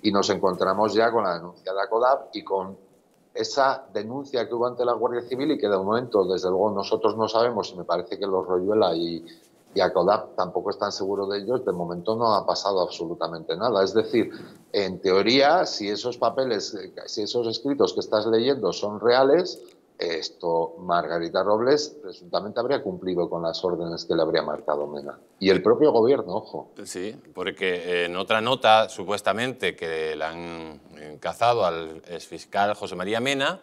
y nos encontramos ya con la denuncia de ACODAD y con esa denuncia que hubo ante la Guardia Civil y que de momento, desde luego, nosotros no sabemos, y me parece que los Royuela y ACODAD tampoco están seguros de ellos, de momento no ha pasado absolutamente nada. Es decir, en teoría, si esos papeles, si esos escritos que estás leyendo son reales, esto Margarita Robles presuntamente habría cumplido con las órdenes que le habría marcado Mena. Y el propio gobierno, ojo. Sí, porque en otra nota, supuestamente, que le han cazado al exfiscal José María Mena,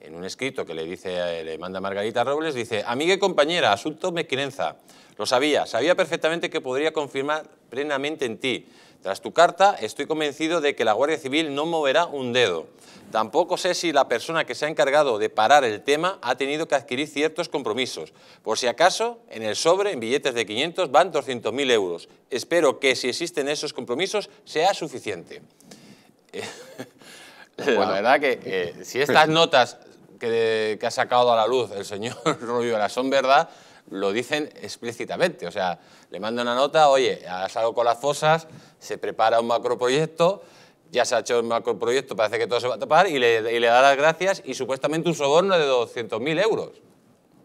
en un escrito que le manda Margarita Robles, dice: amiga y compañera, asunto Mequinenza. Lo sabía perfectamente que podría confirmar plenamente en ti. Tras tu carta, estoy convencido de que la Guardia Civil no moverá un dedo. Tampoco sé si la persona que se ha encargado de parar el tema ha tenido que adquirir ciertos compromisos. Por si acaso, en el sobre, en billetes de 500, van 200.000 euros. Espero que, si existen esos compromisos, sea suficiente. Bueno. La verdad que si estas notas que ha sacado a la luz el señor Royuela son verdad, lo dicen explícitamente. O sea, le manda una nota, oye, ha salido con las fosas, se prepara un macroproyecto, ya se ha hecho el macroproyecto, parece que todo se va a tapar, y le da las gracias y supuestamente un soborno de 200.000 euros.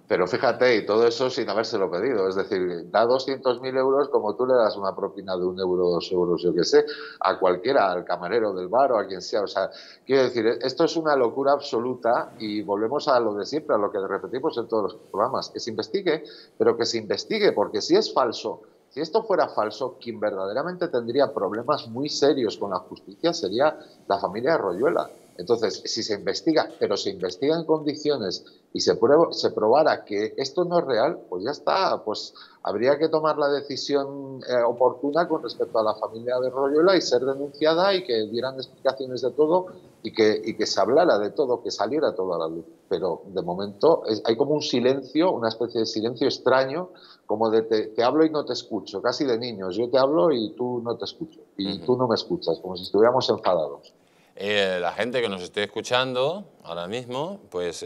Pero fíjate, y todo eso sin habérselo pedido, es decir, da 200.000 euros como tú le das una propina de 1 euro, 2 euros, yo qué sé, a cualquiera, al camarero del bar o a quien sea. O sea, quiero decir, esto es una locura absoluta y volvemos a lo de siempre, a lo que repetimos en todos los programas, que se investigue, pero que se investigue, porque si es falso, si esto fuera falso, quien verdaderamente tendría problemas muy serios con la justicia sería la familia Royuela. Entonces, si se investiga, pero se investiga en condiciones y se probara que esto no es real, pues ya está, pues habría que tomar la decisión oportuna con respecto a la familia de Royuela y ser denunciada y que dieran explicaciones de todo y que se hablara de todo, que saliera todo a la luz. Pero de momento hay como un silencio, una especie de silencio extraño, como de te hablo y no te escucho, casi de niños, yo te hablo y tú no te escucho, y tú no me escuchas, como si estuviéramos enfadados. La gente que nos esté escuchando ahora mismo, pues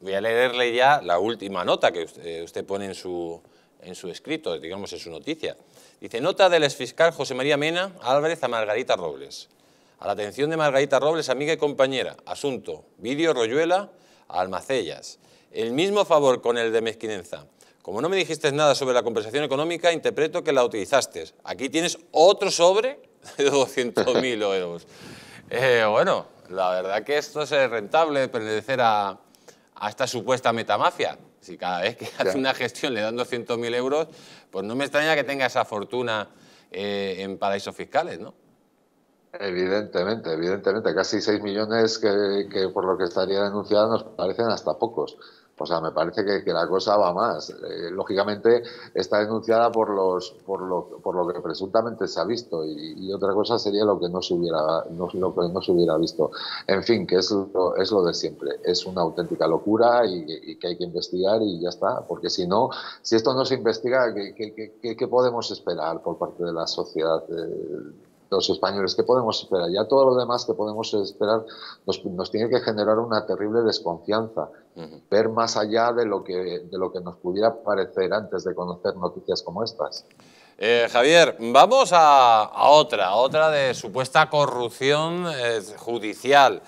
voy a leerle ya la última nota que usted pone en su escrito, digamos en su noticia. Dice: nota del exfiscal José María Mena Álvarez a Margarita Robles. A la atención de Margarita Robles, amiga y compañera, asunto, vídeo Royuela a Almacellas. El mismo favor con el de Mequinenza. Como no me dijiste nada sobre la compensación económica, interpreto que la utilizaste. Aquí tienes otro sobre de 200.000 euros. Bueno, la verdad que esto es rentable, pertenecer a esta supuesta metamafia. Si cada vez que hace una gestión le dan 200.000 euros, pues no me extraña que tenga esa fortuna en paraísos fiscales, ¿no? Evidentemente, evidentemente. Casi 6 millones que por lo que estaría denunciado nos parecen hasta pocos. O sea, me parece que la cosa va más. Lógicamente está denunciada por lo que presuntamente se ha visto, y otra cosa sería lo que no se hubiera, visto. En fin, que es lo de siempre. Es una auténtica locura y que hay que investigar y ya está. Porque si no, si esto no se investiga, ¿qué podemos esperar por parte de la sociedad? Los españoles, ¿qué podemos esperar? Ya todo lo demás que podemos esperar nos tiene que generar una terrible desconfianza. Ver más allá de lo que nos pudiera parecer antes de conocer noticias como estas. Javier, vamos a otra de supuesta corrupción judicial.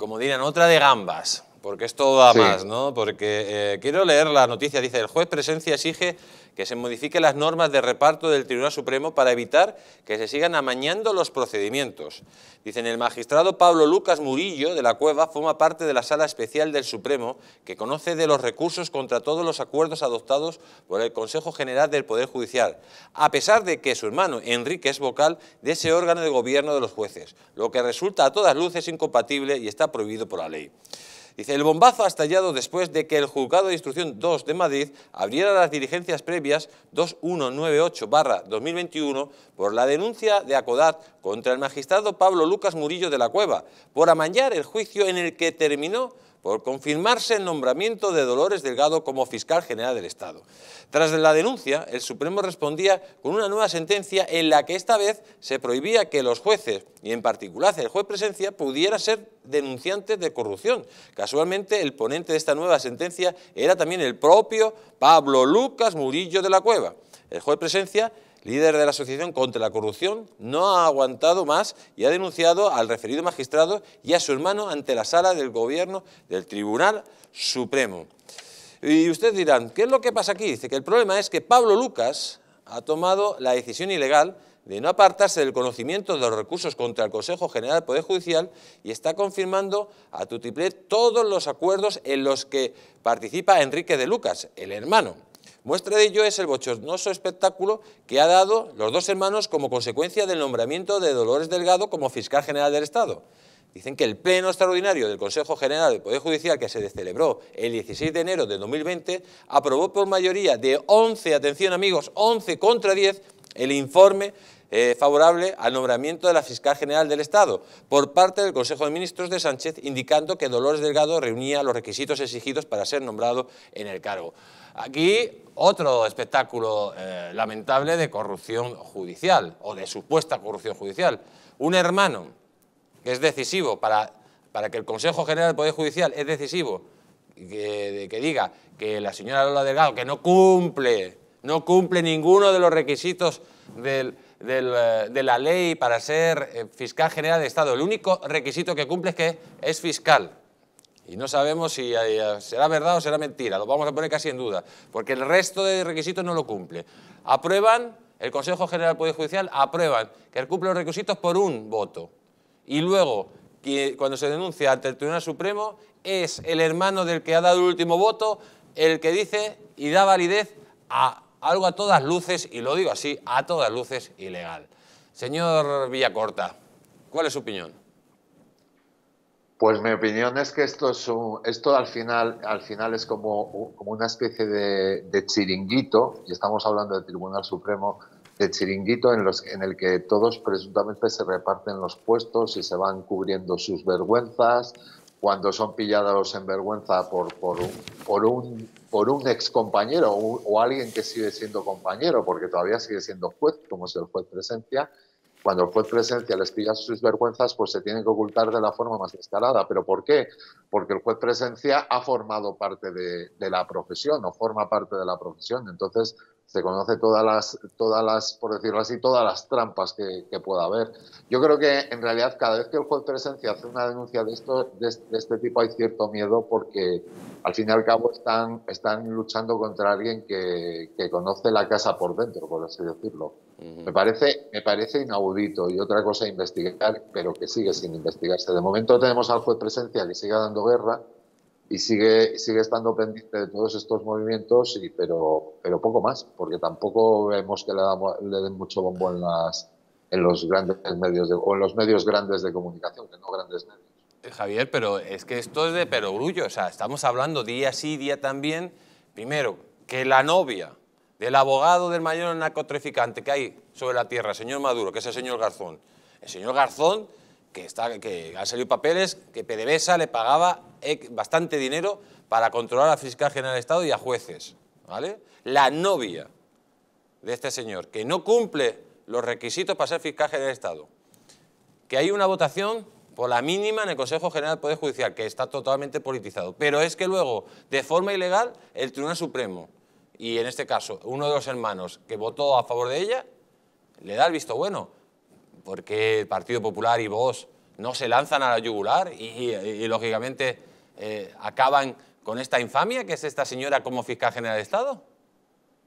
Como dirán, otra de gambas, porque esto da más, ¿no? Porque quiero leer la noticia, dice: el juez Presencia exige que se modifiquen las normas de reparto del Tribunal Supremo para evitar que se sigan amañando los procedimientos. Dicen: el magistrado Pablo Lucas Murillo de la Cueva forma parte de la Sala Especial del Supremo, que conoce de los recursos contra todos los acuerdos adoptados por el Consejo General del Poder Judicial, a pesar de que su hermano Enrique es vocal de ese órgano de gobierno de los jueces, lo que resulta a todas luces incompatible y está prohibido por la ley. Dice: el bombazo ha estallado después de que el Juzgado de Instrucción 2 de Madrid abriera las diligencias previas 2198/2021 por la denuncia de ACODAD contra el magistrado Pablo Lucas Murillo de la Cueva por amañar el juicio en el que terminó por confirmarse el nombramiento de Dolores Delgado como fiscal general del Estado. Tras la denuncia, el Supremo respondía con una nueva sentencia en la que esta vez se prohibía que los jueces, y en particular el juez Presencia, pudiera ser denunciantes de corrupción. Casualmente, el ponente de esta nueva sentencia era también el propio Pablo Lucas Murillo de la Cueva. El juez Presencia, líder de la Asociación contra la Corrupción, no ha aguantado más y ha denunciado al referido magistrado y a su hermano ante la Sala del Gobierno del Tribunal Supremo. Y ustedes dirán, ¿qué es lo que pasa aquí? Dice que el problema es que Pablo Lucas ha tomado la decisión ilegal de no apartarse del conocimiento de los recursos contra el Consejo General del Poder Judicial y está confirmando a tutiplé todos los acuerdos en los que participa Enrique de Lucas, el hermano. Muestra de ello es el bochornoso espectáculo que ha dado los dos hermanos como consecuencia del nombramiento de Dolores Delgado como fiscal general del Estado. Dicen que el pleno extraordinario del Consejo General del Poder Judicial, que se celebró el 16 de enero de 2020, aprobó por mayoría de 11, atención amigos, 11 contra 10, el informe favorable al nombramiento de la fiscal general del Estado por parte del Consejo de Ministros de Sánchez, indicando que Dolores Delgado reunía los requisitos exigidos para ser nombrado en el cargo. Aquí otro espectáculo lamentable de corrupción judicial o de supuesta corrupción judicial. Un hermano que es decisivo para que el Consejo General del Poder Judicial es decisivo, que diga que la señora Lola Delgado que no cumple ninguno de los requisitos de la ley para ser fiscal general de Estado. El único requisito que cumple es que es fiscal. Y no sabemos si será verdad o será mentira, lo vamos a poner casi en duda, porque el resto de requisitos no lo cumple. Aprueban, el Consejo General del Poder Judicial aprueban que él cumple los requisitos por un voto. Y luego, cuando se denuncia ante el Tribunal Supremo, es el hermano del que ha dado el último voto el que dice y da validez a algo a todas luces, y lo digo así, a todas luces ilegal. Señor Villacorta, ¿cuál es su opinión? Pues mi opinión es que esto al final es como una especie de chiringuito, y estamos hablando del Tribunal Supremo, de chiringuito en el que todos presuntamente se reparten los puestos y se van cubriendo sus vergüenzas. Cuando son pillados en vergüenza por un ex compañero o alguien que sigue siendo compañero, porque todavía sigue siendo juez, como es el juez Presencia. Cuando el juez Presencia les pilla sus vergüenzas, pues se tienen que ocultar de la forma más descarada. ¿Pero por qué? Porque el juez Presencia ha formado parte de la profesión o forma parte de la profesión. Entonces, se conoce todas las, por decirlo así, todas las trampas que pueda haber. Yo creo que, en realidad, cada vez que el juez Presencia hace una denuncia de este tipo, hay cierto miedo porque, al fin y al cabo, están luchando contra alguien que conoce la casa por dentro, por así decirlo. Me parece inaudito y otra cosa a investigar, pero que sigue sin investigarse. De momento tenemos al juez Presencia que sigue dando guerra y sigue estando pendiente de todos estos movimientos, pero poco más, porque tampoco vemos que le den mucho bombo en los grandes medios o en los medios grandes de comunicación, que no grandes medios. Javier, pero es que esto es de perogrullo. O sea, estamos hablando día sí, día también. Primero, que la novia del abogado del mayor narcotraficante que hay sobre la tierra, señor Maduro, que es el señor Garzón. El señor Garzón, que ha salido papeles, que PDVSA le pagaba bastante dinero para controlar a fiscal general del Estado y a jueces, ¿vale? La novia de este señor, que no cumple los requisitos para ser fiscal general del Estado. Que hay una votación por la mínima en el Consejo General del Poder Judicial, que está totalmente politizado. Pero es que luego, de forma ilegal, el Tribunal Supremo, y en este caso, uno de los hermanos que votó a favor de ella, le da el visto bueno. Porque el Partido Popular y Vox no se lanzan a la yugular y lógicamente, acaban con esta infamia que es esta señora como fiscal general de Estado?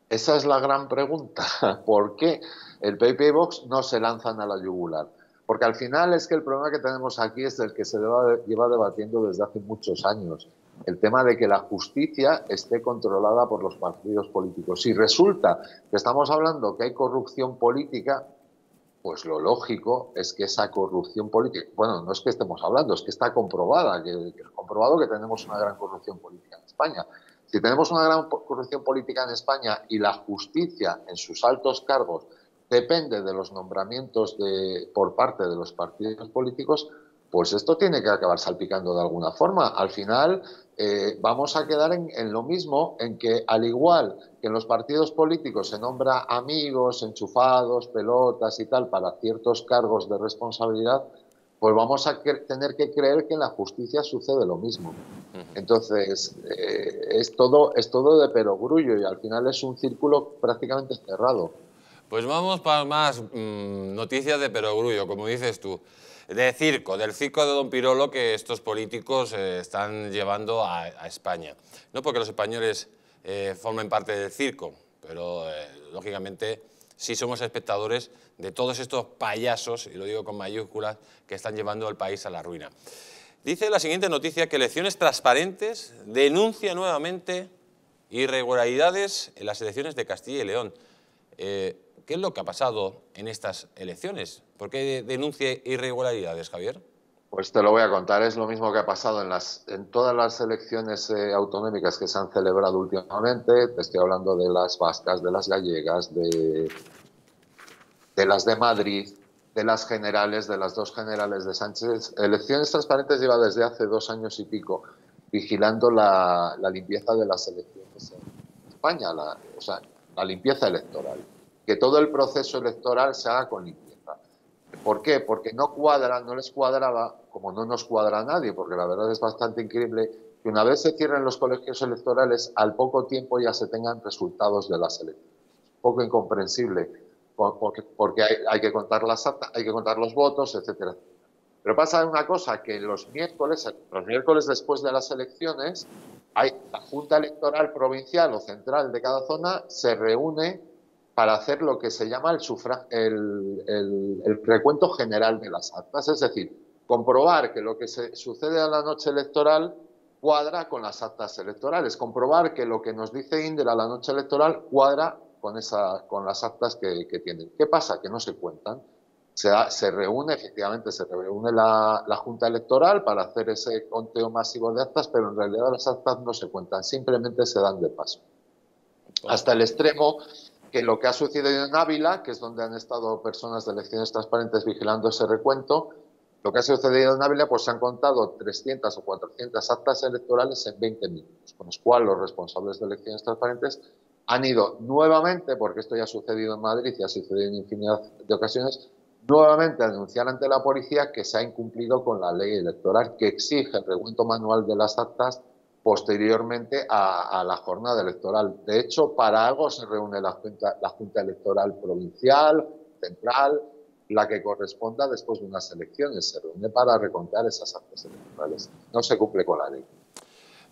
Esa es la gran pregunta. ¿Por qué el PP y Vox no se lanzan a la yugular? Porque al final es que el problema que tenemos aquí es el que se lleva debatiendo desde hace muchos años. El tema de que la justicia esté controlada por los partidos políticos. Si resulta que estamos hablando que hay corrupción política, pues lo lógico es que esa corrupción política, bueno, no es que estemos hablando, es que está comprobada, que es comprobado que tenemos una gran corrupción política en España. Si tenemos una gran corrupción política en España y la justicia en sus altos cargos depende de los nombramientos por parte de los partidos políticos, pues esto tiene que acabar salpicando de alguna forma. Al final vamos a quedar en lo mismo, en que al igual que en los partidos políticos se nombra amigos, enchufados, pelotas y tal para ciertos cargos de responsabilidad, pues vamos a tener que creer que en la justicia sucede lo mismo. Entonces, es todo de perogrullo y al final es un círculo prácticamente cerrado. Pues vamos para más noticias de perogrullo, como dices tú. De circo, del circo de Don Pirolo que estos políticos están llevando a España. No porque los españoles formen parte del circo, pero lógicamente sí somos espectadores de todos estos payasos, y lo digo con mayúsculas, que están llevando al país a la ruina. Dice la siguiente noticia que Elecciones Transparentes denuncia nuevamente irregularidades en las elecciones de Castilla y León. ¿Qué es lo que ha pasado en estas elecciones? ¿Por qué denuncia irregularidades, Javier? Pues te lo voy a contar. Es lo mismo que ha pasado en todas las elecciones autonómicas que se han celebrado últimamente. Te estoy hablando de las vascas, de las gallegas, de las de Madrid, de las generales, de las dos generales de Sánchez. Elecciones Transparentes lleva desde hace 2 años y pico vigilando la limpieza de las elecciones en España, la limpieza electoral. Que todo el proceso electoral se haga con limpieza. ¿Por qué? Porque no les cuadraba, como no nos cuadra a nadie, porque la verdad es bastante increíble que una vez se cierren los colegios electorales, al poco tiempo ya se tengan resultados de las elecciones. Un poco incomprensible, porque hay que contar las actas, hay que contar los votos, etcétera. Pero pasa una cosa, que los miércoles después de las elecciones, la Junta Electoral Provincial o Central de cada zona se reúne para hacer lo que se llama el recuento general de las actas, es decir, comprobar que lo que sucede a la noche electoral cuadra con las actas electorales, comprobar que lo que nos dice Indra a la noche electoral cuadra con las actas que tienen. ¿Qué pasa? Que no se cuentan. Se reúne la Junta Electoral para hacer ese conteo masivo de actas, pero en realidad las actas no se cuentan, simplemente se dan de paso. Hasta el extremo que lo que ha sucedido en Ávila, que es donde han estado personas de Elecciones Transparentes vigilando ese recuento, lo que ha sucedido en Ávila, pues se han contado 300 o 400 actas electorales en 20 minutos, con los cuales los responsables de Elecciones Transparentes han ido nuevamente, porque esto ya ha sucedido en Madrid y ha sucedido en infinidad de ocasiones, nuevamente a denunciar ante la policía que se ha incumplido con la ley electoral que exige el recuento manual de las actas posteriormente a la jornada electoral. De hecho, para algo se reúne la Junta Electoral Provincial, Central, la que corresponda después de unas elecciones. Se reúne para recontar esas actas electorales. No se cumple con la ley.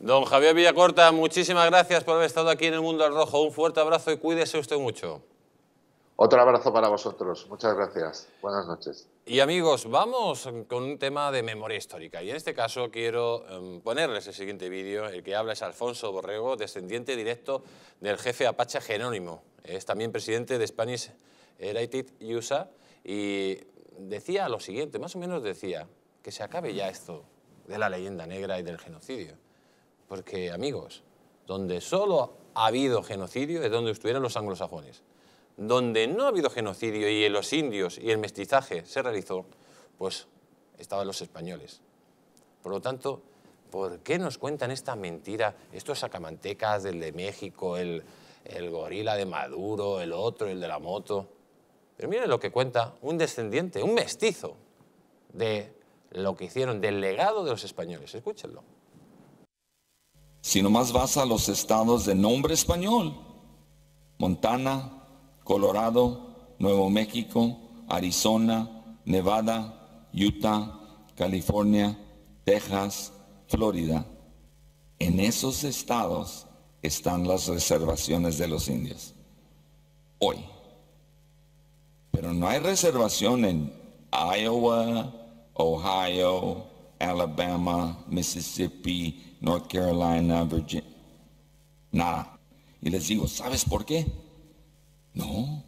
Don Javier Villacorta, muchísimas gracias por haber estado aquí en El Mundo al Rojo. Un fuerte abrazo y cuídese usted mucho. Otro abrazo para vosotros. Muchas gracias. Buenas noches. Y amigos, vamos con un tema de memoria histórica y en este caso quiero ponerles el siguiente vídeo. El que habla es Alfonso Borrego, descendiente directo del jefe apache Jerónimo. Es también presidente de Spanish Heritage USA y decía lo siguiente, más o menos decía que se acabe ya esto de la leyenda negra y del genocidio. Porque, amigos, donde solo ha habido genocidio es donde estuvieron los anglosajones. Donde no ha habido genocidio y los indios y el mestizaje se realizó, pues estaban los españoles. Por lo tanto, ¿por qué nos cuentan esta mentira? Estos sacamantecas del de México, el gorila de Maduro, el otro, el de la moto. Pero miren lo que cuenta un descendiente, un mestizo de lo que hicieron, del legado de los españoles. Escúchenlo. Si nomás vas a los estados de nombre español, Montana, Colorado, Nuevo México, Arizona, Nevada, Utah, California, Texas, Florida. En esos estados están las reservaciones de los indios. Hoy. Pero no hay reservación en Iowa, Ohio, Alabama, Mississippi, North Carolina, Virginia. Nada. Y les digo, ¿sabes por qué? No.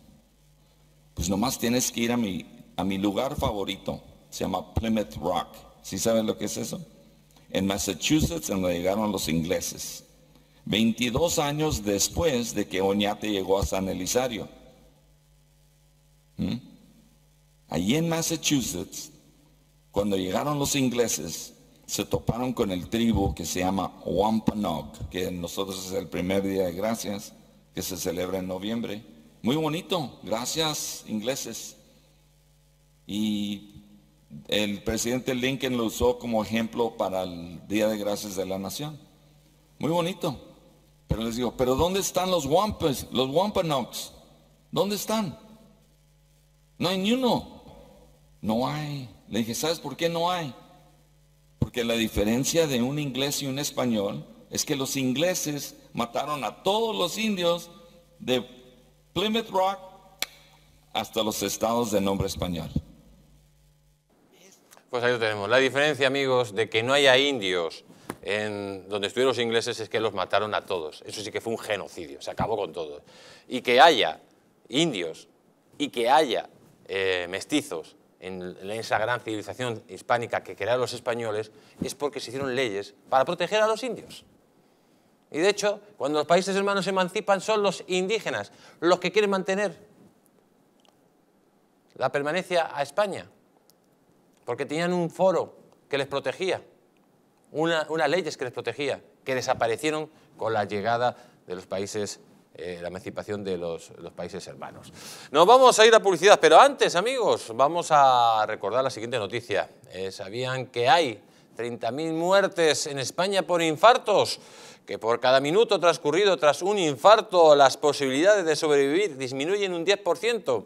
Pues nomás tienes que ir a mi lugar favorito. Se llama Plymouth Rock. ¿Sí saben lo que es eso? En Massachusetts, donde llegaron los ingleses. 22 años después de que Oñate llegó a San Elizario. Allí en Massachusetts, cuando llegaron los ingleses, se toparon con el tribu que se llama Wampanoag, que nosotros es el primer día de gracias, que se celebra en noviembre. Muy bonito, gracias ingleses. Y el presidente Lincoln lo usó como ejemplo para el Día de Gracias de la Nación. Muy bonito. Pero les digo, ¿pero dónde están los Wampas, los Wampanoags? ¿Dónde están? No hay ni uno. No hay. Le dije, ¿sabes por qué no hay? Porque la diferencia de un inglés y un español es que los ingleses mataron a todos los indios de Plymouth Rock hasta los estados de nombre español. Pues ahí lo tenemos. La diferencia, amigos, de que no haya indios en donde estuvieron los ingleses es que los mataron a todos. Eso sí que fue un genocidio, se acabó con todos. Y que haya indios y que haya mestizos en esa gran civilización hispánica que crearon los españoles es porque se hicieron leyes para proteger a los indios. Y de hecho, cuando los países hermanos se emancipan son los indígenas los que quieren mantener la permanencia a España. Porque tenían un foro que les protegía, unas leyes que les protegía, que desaparecieron con la llegada de los países, la emancipación de los países hermanos. Nos vamos a ir a publicidad, pero antes, amigos, vamos a recordar la siguiente noticia. ¿Sabían que hay 30.000 muertes en España por infartos? Que por cada minuto transcurrido tras un infarto las posibilidades de sobrevivir disminuyen un 10%.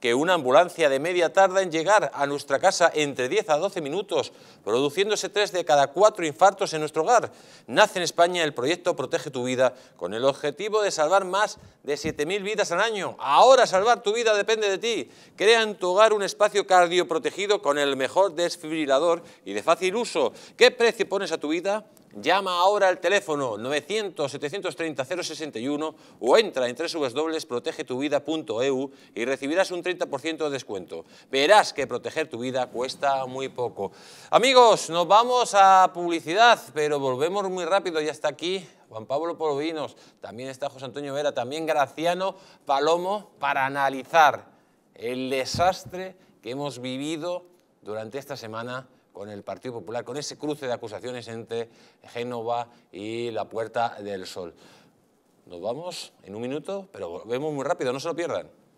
Que una ambulancia de media tarda en llegar a nuestra casa entre 10 a 12 minutos, produciéndose 3 de cada 4 infartos en nuestro hogar. Nace en España el proyecto Protege tu Vida, con el objetivo de salvar más de 7.000 vidas al año. Ahora salvar tu vida depende de ti. Crea en tu hogar un espacio cardioprotegido con el mejor desfibrilador y de fácil uso. ¿Qué precio pones a tu vida? Llama ahora al teléfono 900-730-061 o entra en www.protegetuvida.eu y recibirás un 30% de descuento. Verás que proteger tu vida cuesta muy poco. Amigos, nos vamos a publicidad, pero volvemos muy rápido. Ya está aquí Juan Pablo Porovinos, también está José Antonio Vera, también Graciano Palomo, para analizar el desastre que hemos vivido durante esta semana con el Partido Popular, con ese cruce de acusaciones entre Génova y la Puerta del Sol. Nos vamos en un minuto, pero volvemos muy rápido, no se lo pierdan.